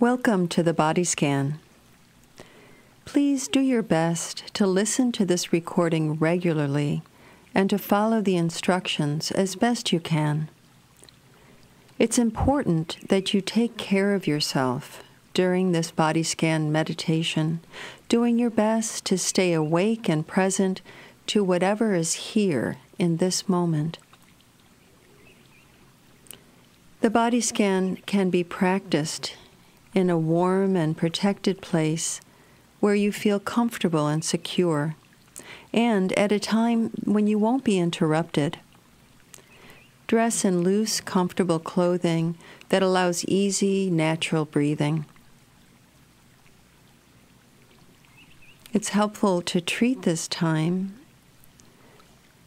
Welcome to the Body Scan. Please do your best to listen to this recording regularly and to follow the instructions as best you can. It's important that you take care of yourself during this body scan meditation, doing your best to stay awake and present to whatever is here in this moment. The body scan can be practiced in a warm and protected place where you feel comfortable and secure, and at a time when you won't be interrupted. Dress in loose, comfortable clothing that allows easy, natural breathing. It's helpful to treat this time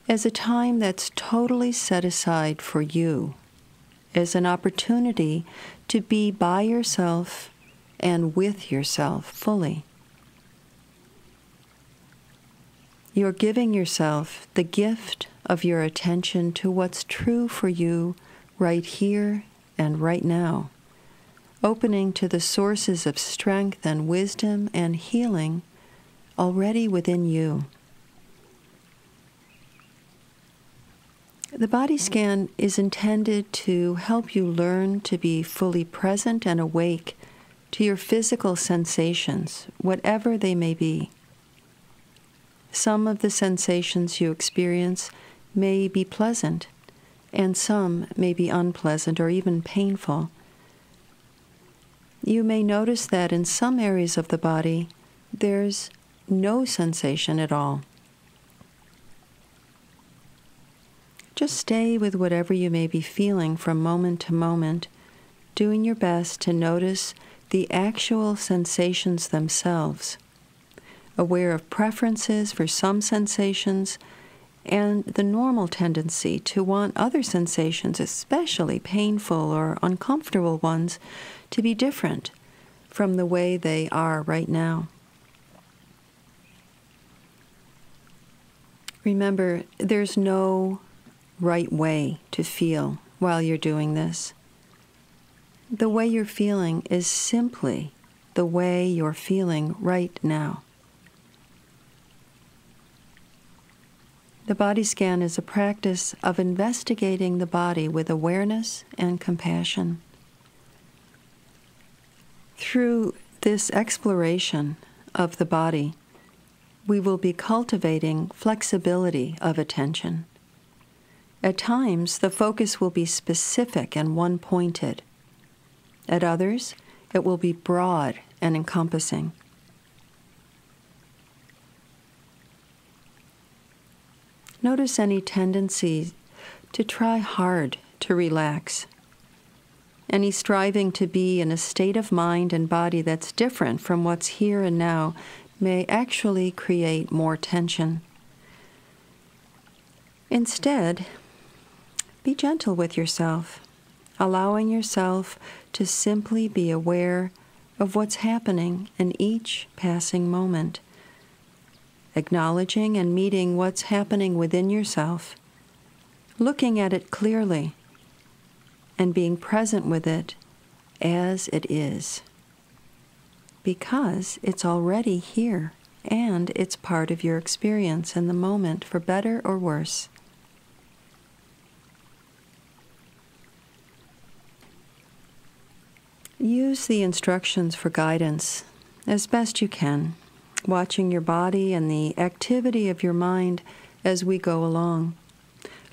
as a time that's totally set aside for you, as an opportunity to be by yourself and with yourself fully. You're giving yourself the gift of your attention to what's true for you right here and right now, opening to the sources of strength and wisdom and healing already within you. The body scan is intended to help you learn to be fully present and awake to your physical sensations, whatever they may be. Some of the sensations you experience may be pleasant, and some may be unpleasant or even painful. You may notice that in some areas of the body, there's no sensation at all. Just stay with whatever you may be feeling from moment to moment, doing your best to notice the actual sensations themselves, aware of preferences for some sensations, and the normal tendency to want other sensations, especially painful or uncomfortable ones, to be different from the way they are right now. Remember, there's no right way to feel while you're doing this. The way you're feeling is simply the way you're feeling right now. The body scan is a practice of investigating the body with awareness and compassion. Through this exploration of the body, we will be cultivating flexibility of attention. At times, the focus will be specific and one-pointed. At others, it will be broad and encompassing. Notice any tendency to try hard to relax, any striving to be in a state of mind and body that's different from what's here and now may actually create more tension. Instead, be gentle with yourself, allowing yourself to simply be aware of what's happening in each passing moment, acknowledging and meeting what's happening within yourself, looking at it clearly, and being present with it as it is, because it's already here and it's part of your experience in the moment, for better or worse. Use the instructions for guidance as best you can, watching your body and the activity of your mind as we go along,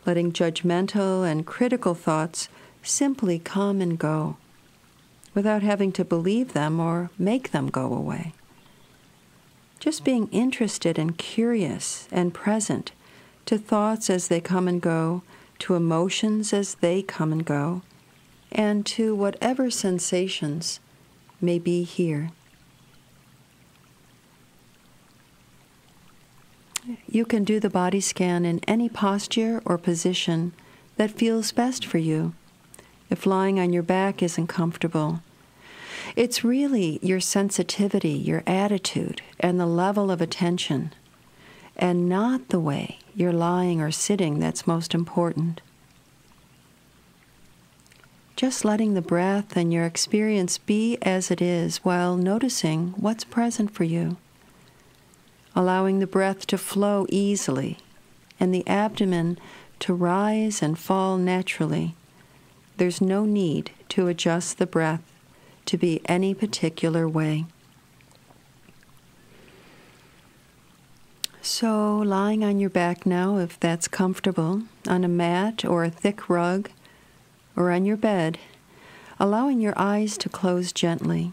letting judgmental and critical thoughts simply come and go, without having to believe them or make them go away. Just being interested and curious and present to thoughts as they come and go, to emotions as they come and go, and to whatever sensations may be here. You can do the body scan in any posture or position that feels best for you, if lying on your back isn't comfortable. It's really your sensitivity, your attitude, and the level of attention, and not the way you're lying or sitting that's most important. just letting the breath and your experience be as it is while noticing what's present for you. Allowing the breath to flow easily and the abdomen to rise and fall naturally. There's no need to adjust the breath to be any particular way. So lying on your back now, if that's comfortable, on a mat or a thick rug or on your bed, allowing your eyes to close gently,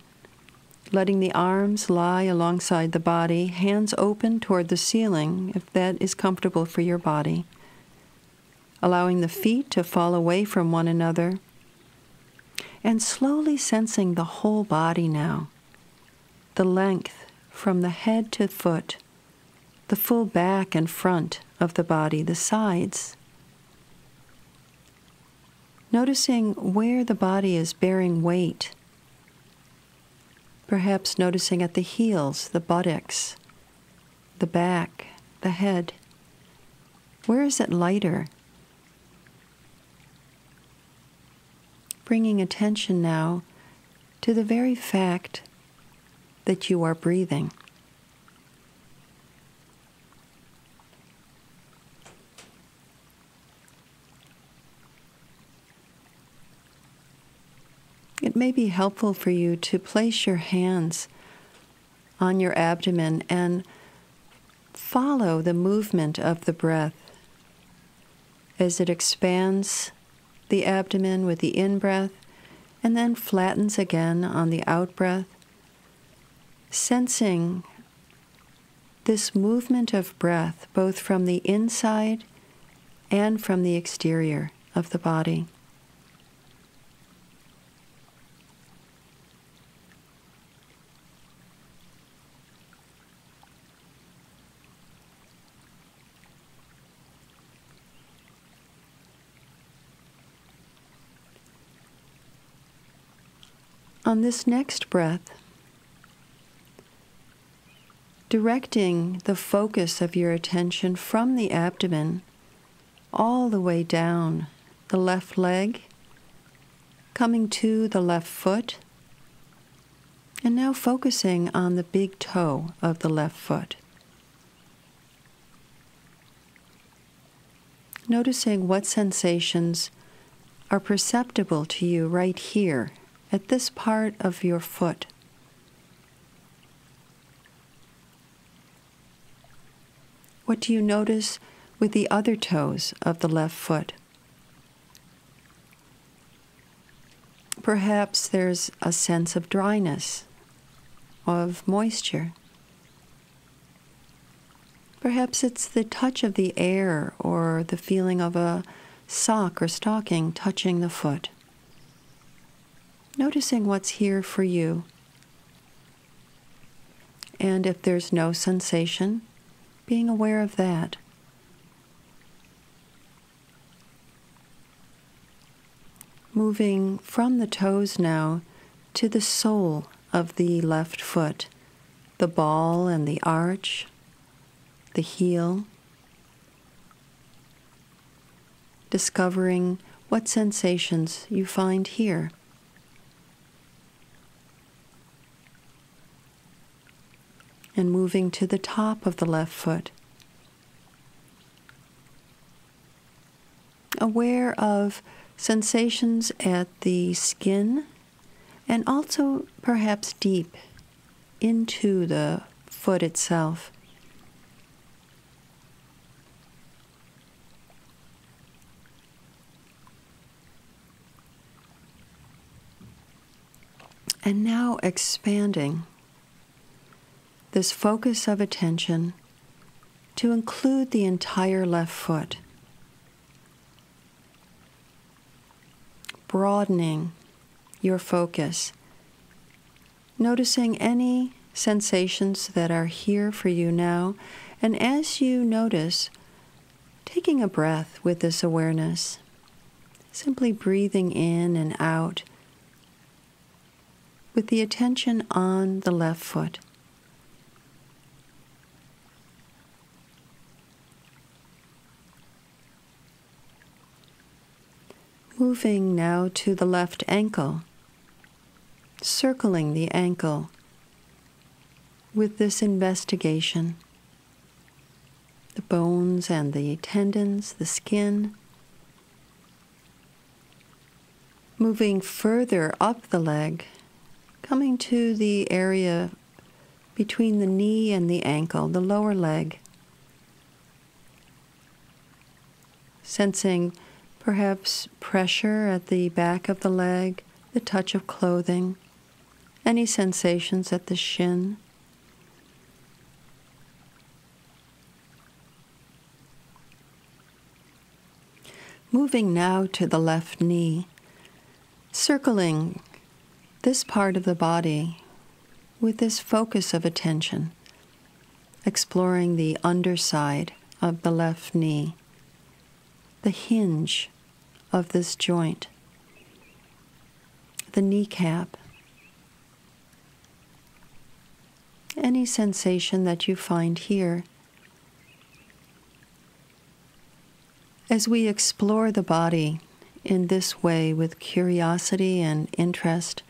letting the arms lie alongside the body, hands open toward the ceiling if that is comfortable for your body, allowing the feet to fall away from one another, and slowly sensing the whole body now, the length from the head to foot, the full back and front of the body, the sides. Noticing where the body is bearing weight. Perhaps noticing at the heels, the buttocks, the back, the head. Where is it lighter? Bringing attention now to the very fact that you are breathing. It may be helpful for you to place your hands on your abdomen and follow the movement of the breath as it expands the abdomen with the in-breath and then flattens again on the out-breath, sensing this movement of breath both from the inside and from the exterior of the body. On this next breath, directing the focus of your attention from the abdomen all the way down the left leg, coming to the left foot, and now focusing on the big toe of the left foot. Noticing what sensations are perceptible to you right here, at this part of your foot. What do you notice with the other toes of the left foot? Perhaps there's a sense of dryness, of moisture. Perhaps it's the touch of the air or the feeling of a sock or stocking touching the foot. Noticing what's here for you. And if there's no sensation, being aware of that. Moving from the toes now to the sole of the left foot, the ball and the arch, the heel. Discovering what sensations you find here. And moving to the top of the left foot. Aware of sensations at the skin and also perhaps deep into the foot itself. And now expanding this focus of attention to include the entire left foot, broadening your focus, noticing any sensations that are here for you now, and as you notice, taking a breath with this awareness, simply breathing in and out with the attention on the left foot. Moving now to the left ankle, circling the ankle with this investigation. The bones and the tendons, the skin. Moving further up the leg, coming to the area between the knee and the ankle, the lower leg. Sensing perhaps pressure at the back of the leg, the touch of clothing, any sensations at the shin. Moving now to the left knee, circling this part of the body with this focus of attention, exploring the underside of the left knee, the hinge of this joint, the kneecap. Any sensation that you find here. As we explore the body in this way with curiosity and interest,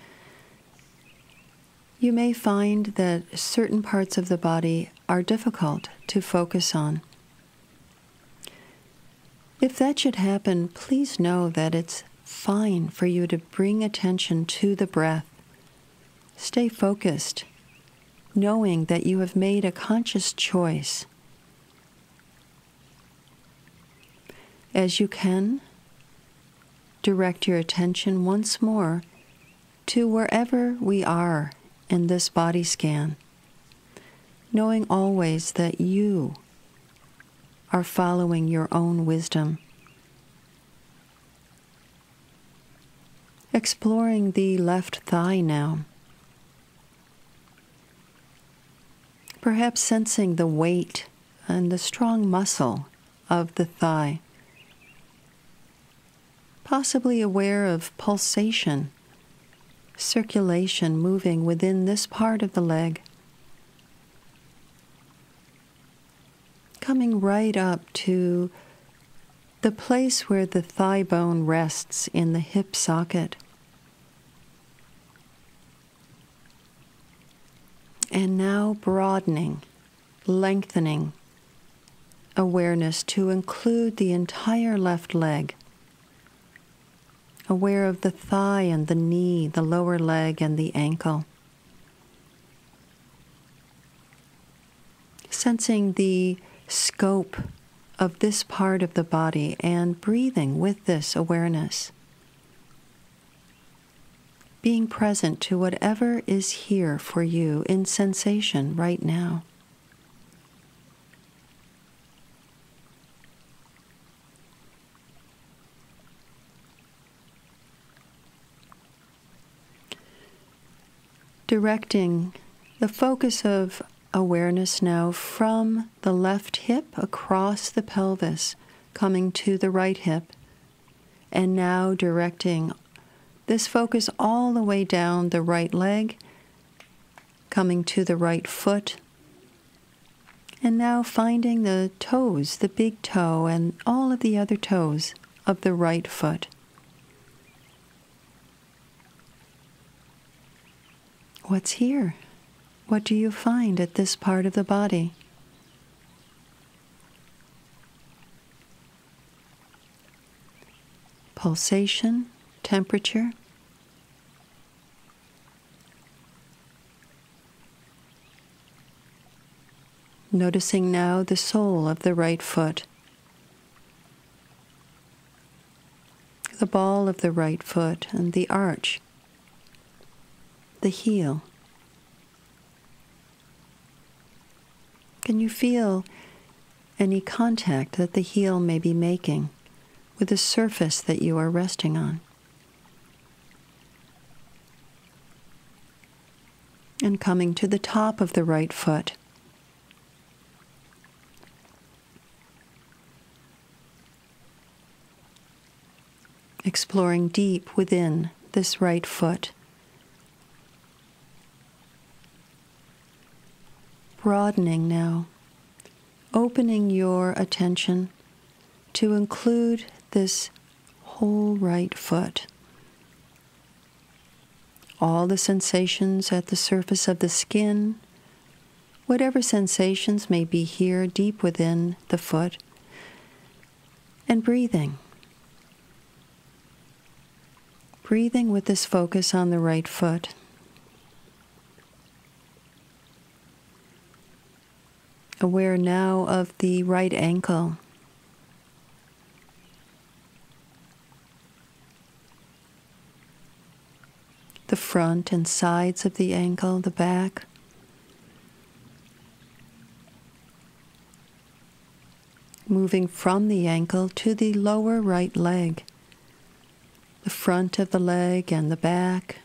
you may find that certain parts of the body are difficult to focus on. If that should happen, please know that it's fine for you to bring attention to the breath. Stay focused, knowing that you have made a conscious choice. As you can, direct your attention once more to wherever we are in this body scan, knowing always that you are following your own wisdom. Exploring the left thigh now, perhaps sensing the weight and the strong muscle of the thigh. Possibly aware of pulsation, circulation moving within this part of the leg. Coming right up to the place where the thigh bone rests in the hip socket. And now broadening, lengthening awareness to include the entire left leg. Aware of the thigh and the knee, the lower leg and the ankle. Sensing the scope of this part of the body and breathing with this awareness. Being present to whatever is here for you in sensation right now. Directing the focus of awareness now from the left hip across the pelvis, coming to the right hip, and now directing this focus all the way down the right leg, coming to the right foot, and now finding the toes, the big toe and all of the other toes of the right foot. What's here? What do you find at this part of the body? Pulsation, temperature. Noticing now the sole of the right foot, the ball of the right foot and the arch. The heel. Can you feel any contact that the heel may be making with the surface that you are resting on? And coming to the top of the right foot. Exploring deep within this right foot. Broadening now, opening your attention to include this whole right foot. All the sensations at the surface of the skin, whatever sensations may be here deep within the foot, and breathing. Breathing with this focus on the right foot. Aware now of the right ankle. The front and sides of the ankle, the back. Moving from the ankle to the lower right leg, the front of the leg and the back,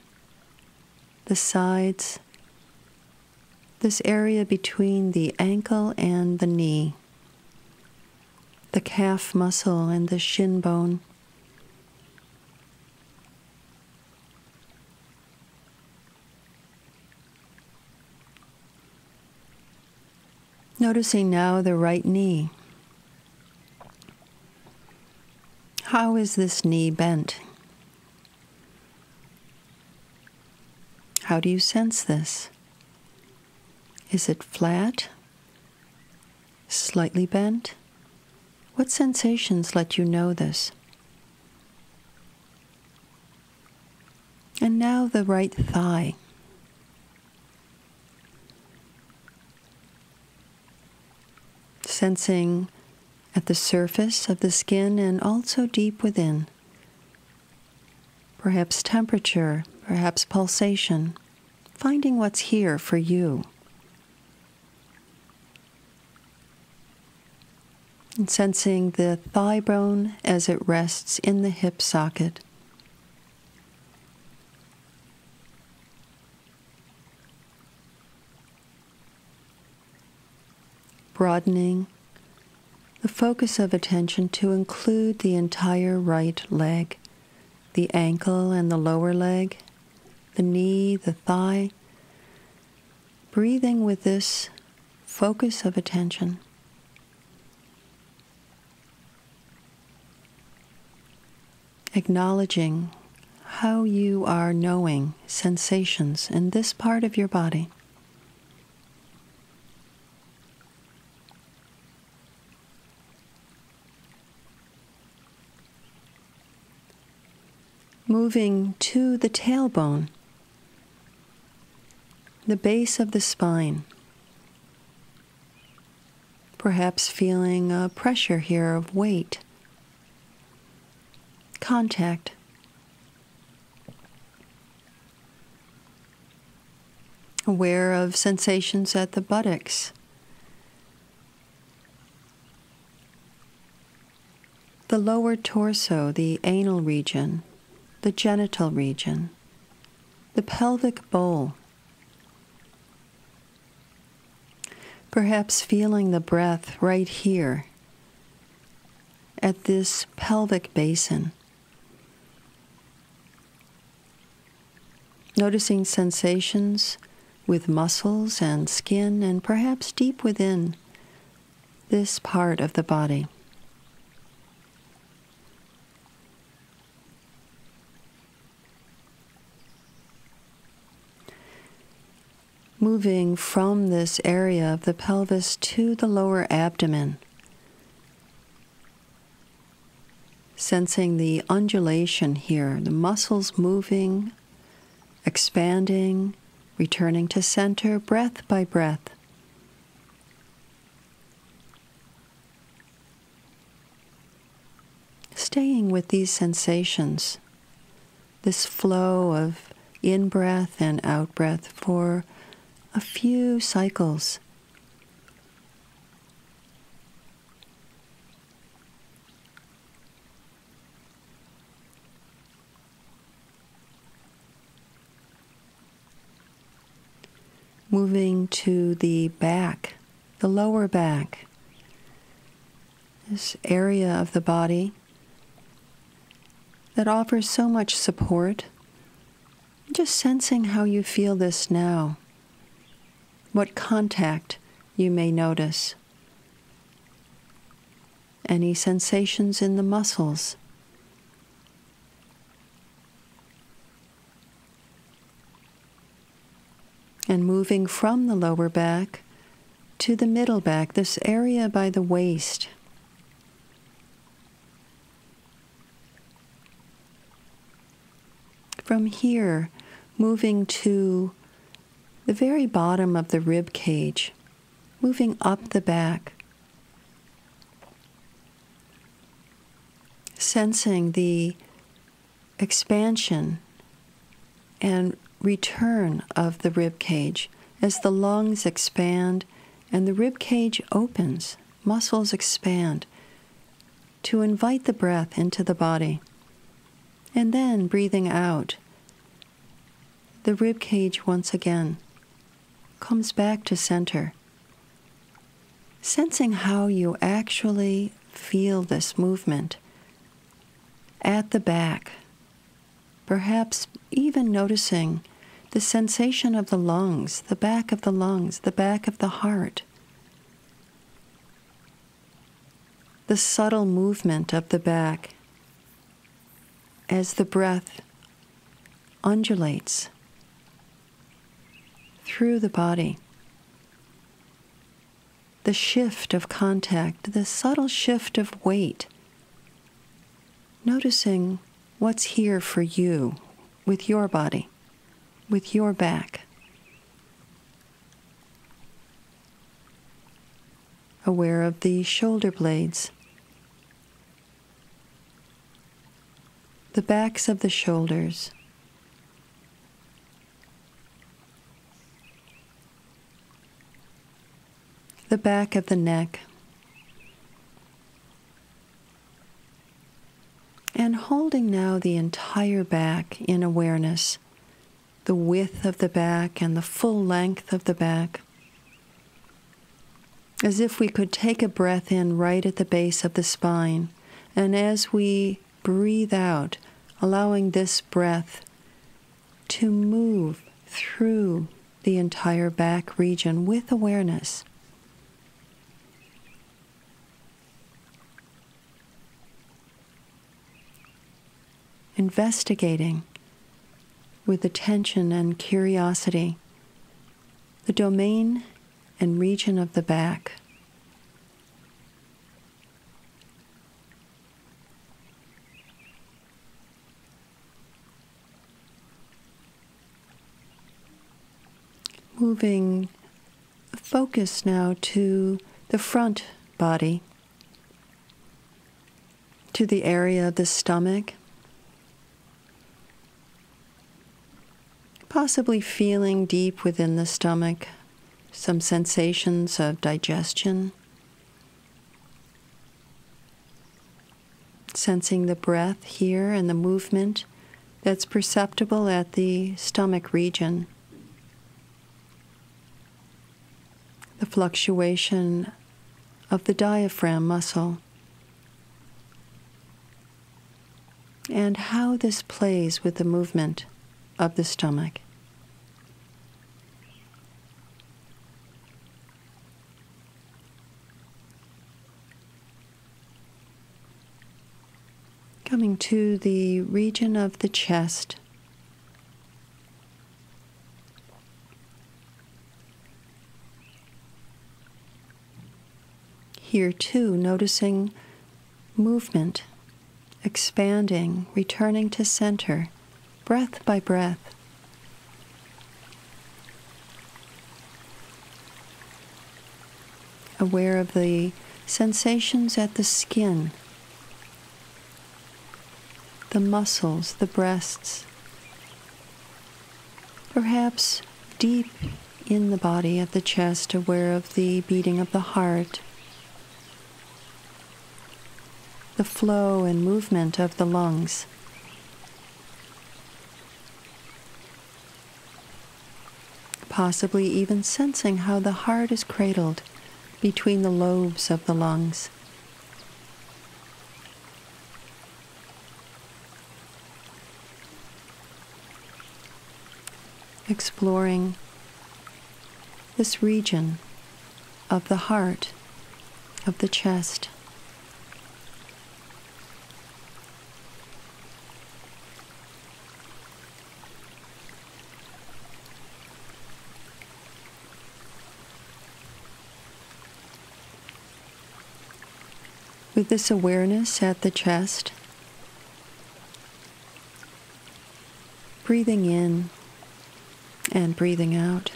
the sides, this area between the ankle and the knee, the calf muscle and the shin bone. Noticing now the right knee. How is this knee bent? How do you sense this? Is it flat? Slightly bent? What sensations let you know this? And now the right thigh. Sensing at the surface of the skin and also deep within. Perhaps temperature, perhaps pulsation, finding what's here for you. And sensing the thigh bone as it rests in the hip socket. Broadening the focus of attention to include the entire right leg, the ankle and the lower leg, the knee, the thigh, breathing with this focus of attention. Acknowledging how you are knowing sensations in this part of your body. Moving to the tailbone, the base of the spine. Perhaps feeling a pressure here of weight, contact. Aware of sensations at the buttocks, the lower torso, the anal region, the genital region, the pelvic bowl. Perhaps feeling the breath right here at this pelvic basin. Noticing sensations with muscles and skin and perhaps deep within this part of the body. Moving from this area of the pelvis to the lower abdomen. Sensing the undulation here, the muscles moving, expanding, returning to center, breath by breath. Staying with these sensations, this flow of in-breath and out-breath for a few cycles. Moving to the back, the lower back, this area of the body that offers so much support. Just sensing how you feel this now. What contact you may notice, any sensations in the muscles, and moving from the lower back to the middle back, this area by the waist. From here, moving to the very bottom of the rib cage, moving up the back, sensing the expansion and return of the rib cage as the lungs expand and the rib cage opens, muscles expand to invite the breath into the body. And then breathing out, the rib cage once again comes back to center. Sensing how you actually feel this movement at the back, perhaps even noticing the sensation of the lungs, the back of the lungs, the back of the heart, the subtle movement of the back as the breath undulates through the body, the shift of contact, the subtle shift of weight, noticing what's here for you with your body, with your back. Aware of the shoulder blades, the backs of the shoulders, the back of the neck, and holding now the entire back in awareness. The width of the back and the full length of the back, as if we could take a breath in right at the base of the spine, and as we breathe out, allowing this breath to move through the entire back region with awareness. Investigating with attention and curiosity, the domain and region of the back. Moving focus now to the front body, to the area of the stomach, possibly feeling deep within the stomach some sensations of digestion, sensing the breath here and the movement that's perceptible at the stomach region, the fluctuation of the diaphragm muscle, and how this plays with the movement of the stomach. Coming to the region of the chest, here too noticing movement, expanding, returning to center, breath by breath. Aware of the sensations at the skin, the muscles, the breasts, perhaps deep in the body at the chest, aware of the beating of the heart, the flow and movement of the lungs. Possibly even sensing how the heart is cradled between the lobes of the lungs. Exploring this region of the heart, of the chest. with this awareness at the chest, breathing in and breathing out.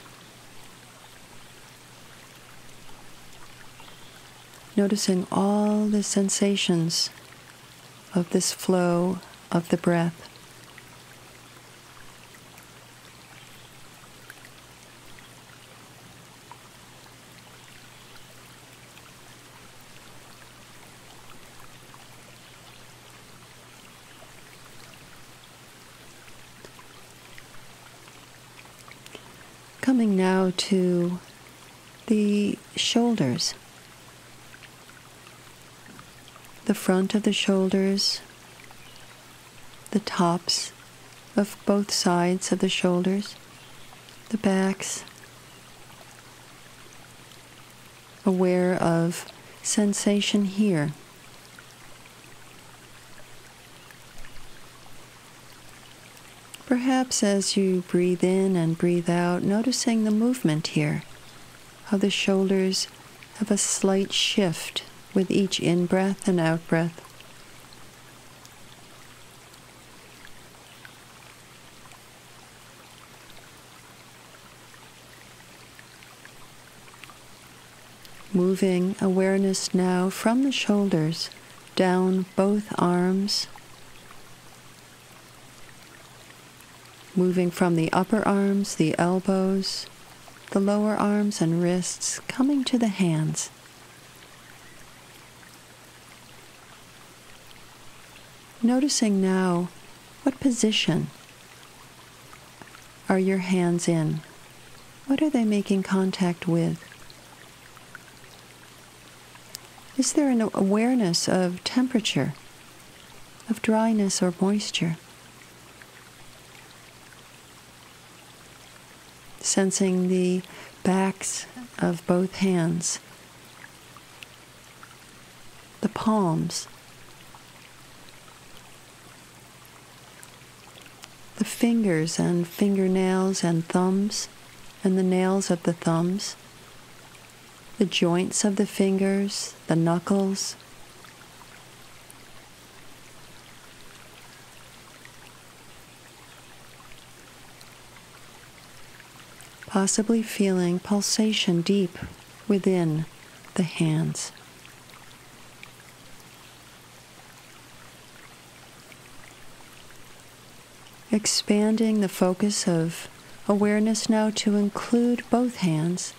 Noticing all the sensations of this flow of the breath. Coming now to the shoulders, the front of the shoulders, the tops of both sides of the shoulders, the backs, aware of sensation here. Perhaps as you breathe in and breathe out, noticing the movement here, how the shoulders have a slight shift with each in-breath and out-breath. Moving awareness now from the shoulders down both arms, moving from the upper arms, the elbows, the lower arms and wrists, coming to the hands. Noticing now what position are your hands in? What are they making contact with? Is there an awareness of temperature, of dryness or moisture? Sensing the backs of both hands, the palms, the fingers and fingernails and thumbs and the nails of the thumbs, the joints of the fingers, the knuckles, possibly feeling pulsation deep within the hands. Expanding the focus of awareness now to include both hands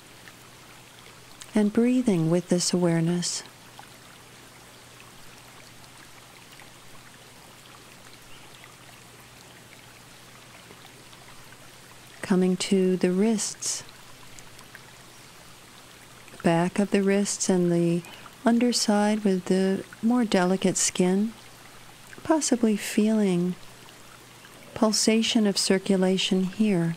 and breathing with this awareness. Coming to the wrists, the back of the wrists and the underside with the more delicate skin, possibly feeling pulsation of circulation here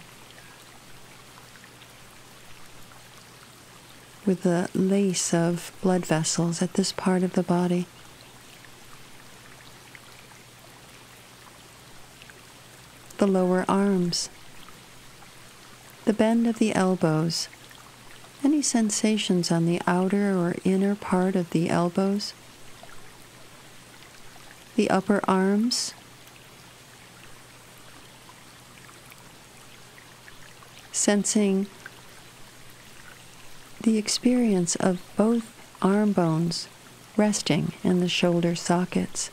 with the lace of blood vessels at this part of the body. The lower arms, the bend of the elbows, any sensations on the outer or inner part of the elbows, the upper arms, sensing the experience of both arm bones resting in the shoulder sockets.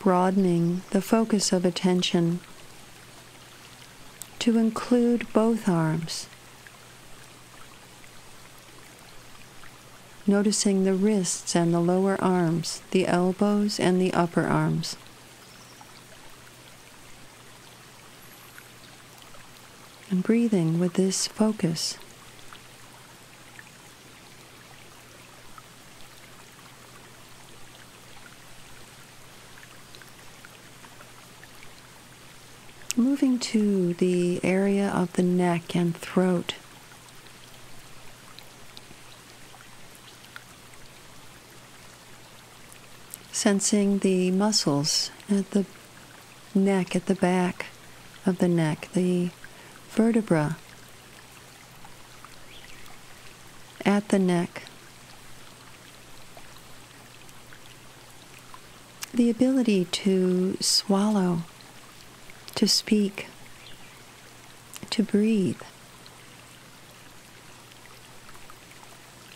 Broadening the focus of attention to include both arms. Noticing the wrists and the lower arms, the elbows and the upper arms. And breathing with this focus. Moving to the area of the neck and throat. Sensing the muscles at the neck, at the back of the neck, the vertebra, at the neck. The ability to swallow, to speak, to breathe.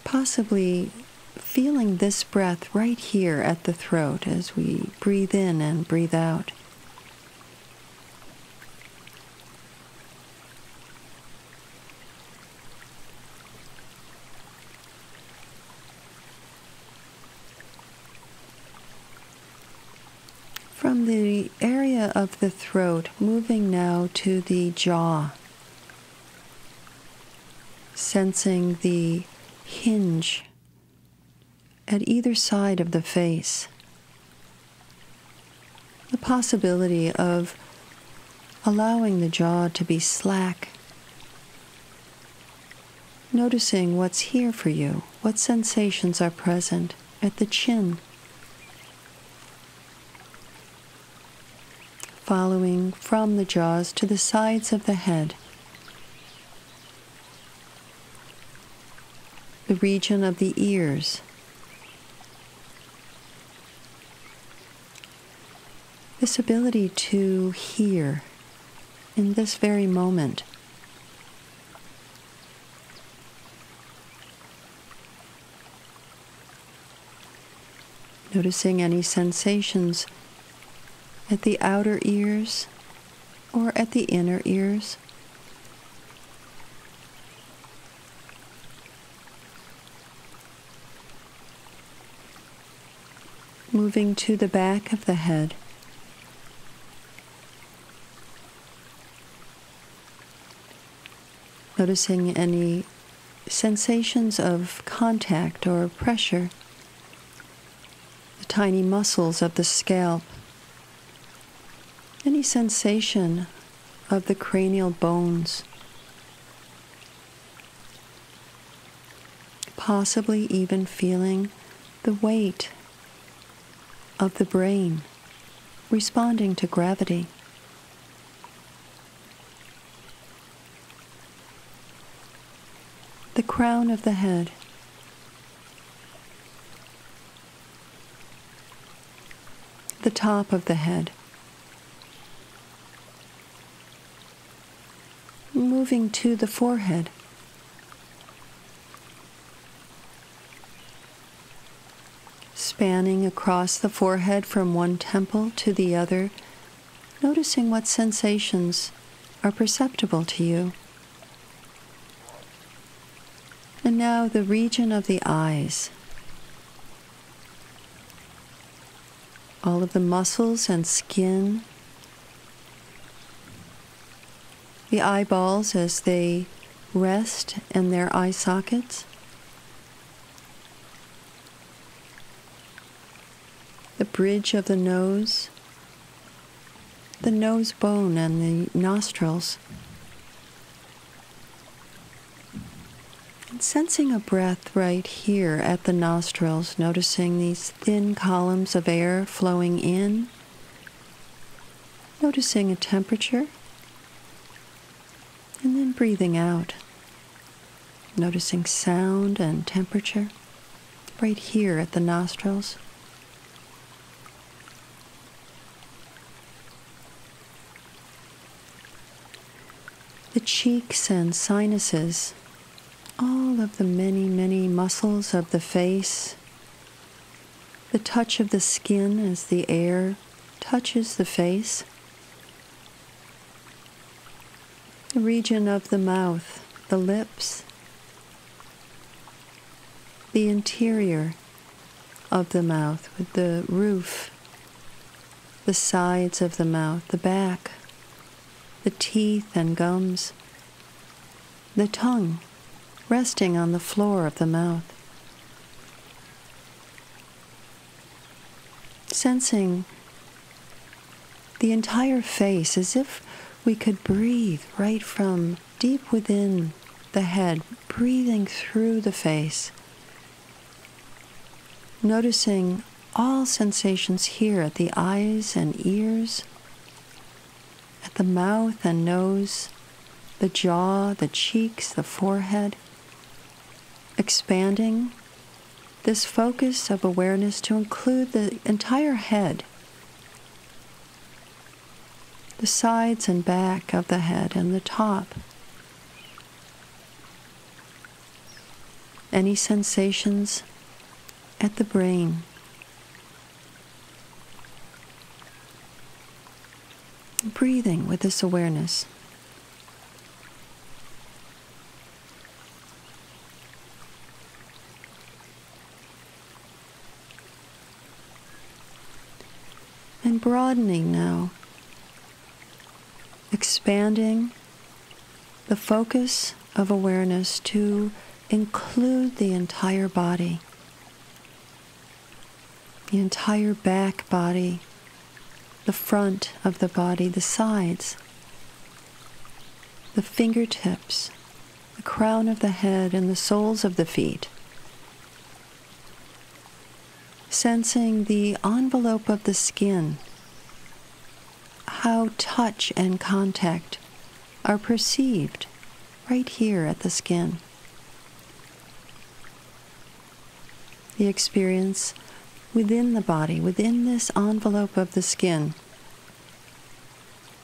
Possibly feeling this breath right here at the throat as we breathe in and breathe out. From the area of the throat, moving now to the jaw, sensing the hinge at either side of the face, the possibility of allowing the jaw to be slack, noticing what's here for you, what sensations are present at the chin. Following from the jaws to the sides of the head, the region of the ears, this ability to hear in this very moment. Noticing any sensations at the outer ears or at the inner ears. Moving to the back of the head. Noticing any sensations of contact or pressure, the tiny muscles of the scalp. Any sensation of the cranial bones, possibly even feeling the weight of the brain responding to gravity. The crown of the head. The top of the head. Moving to the forehead, spanning across the forehead from one temple to the other, noticing what sensations are perceptible to you. And now the region of the eyes, all of the muscles and skin. The eyeballs as they rest in their eye sockets, the bridge of the nose bone and the nostrils, and sensing a breath right here at the nostrils, noticing these thin columns of air flowing in, noticing a temperature. And then breathing out, noticing sound and temperature right here at the nostrils. The cheeks and sinuses, all of the many, many muscles of the face, the touch of the skin as the air touches the face. The region of the mouth, the lips, the interior of the mouth with the roof, the sides of the mouth, the back, the teeth and gums, the tongue resting on the floor of the mouth. Sensing the entire face as if we could breathe right from deep within the head, breathing through the face, noticing all sensations here at the eyes and ears, at the mouth and nose, the jaw, the cheeks, the forehead, expanding this focus of awareness to include the entire head, the sides and back of the head and the top. Any sensations at the brain. Breathing with this awareness. And broadening now, expanding the focus of awareness to include the entire body, the entire back body, the front of the body, the sides, the fingertips, the crown of the head, and the soles of the feet. Sensing the envelope of the skin, how touch and contact are perceived right here at the skin. The experience within the body, within this envelope of the skin.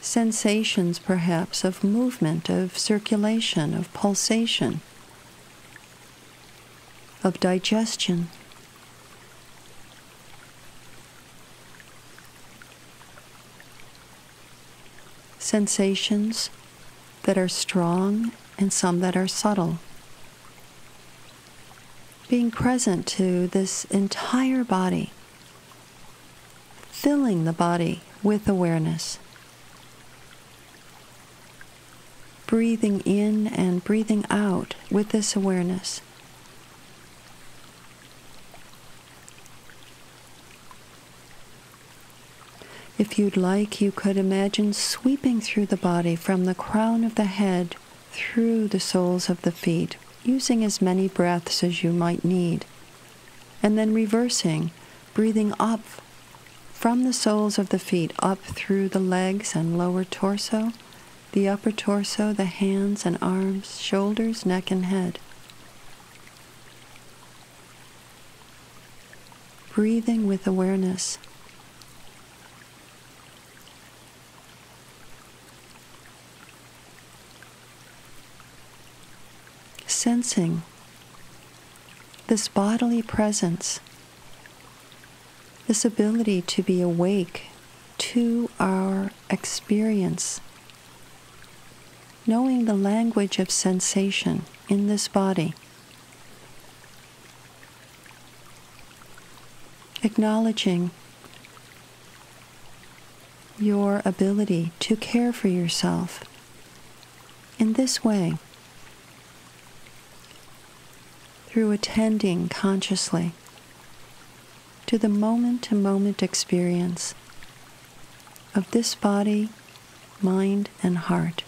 Sensations, perhaps, of movement, of circulation, of pulsation, of digestion. Sensations that are strong and some that are subtle. Being present to this entire body, filling the body with awareness, breathing in and breathing out with this awareness. If you'd like, you could imagine sweeping through the body from the crown of the head through the soles of the feet, using as many breaths as you might need, and then reversing, breathing up from the soles of the feet, up through the legs and lower torso, the upper torso, the hands and arms, shoulders, neck and head. Breathing with awareness. Sensing this bodily presence, this ability to be awake to our experience, knowing the language of sensation in this body, acknowledging your ability to care for yourself in this way. Through attending consciously to the moment-to-moment experience of this body, mind, and heart.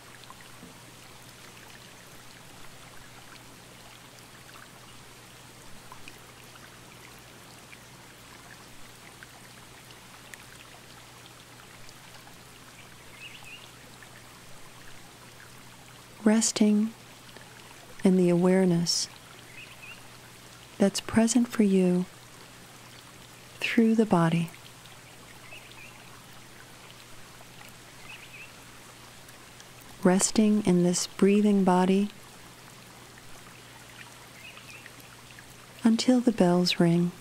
Resting in the awareness that's present for you through the body. Resting in this breathing body until the bells ring.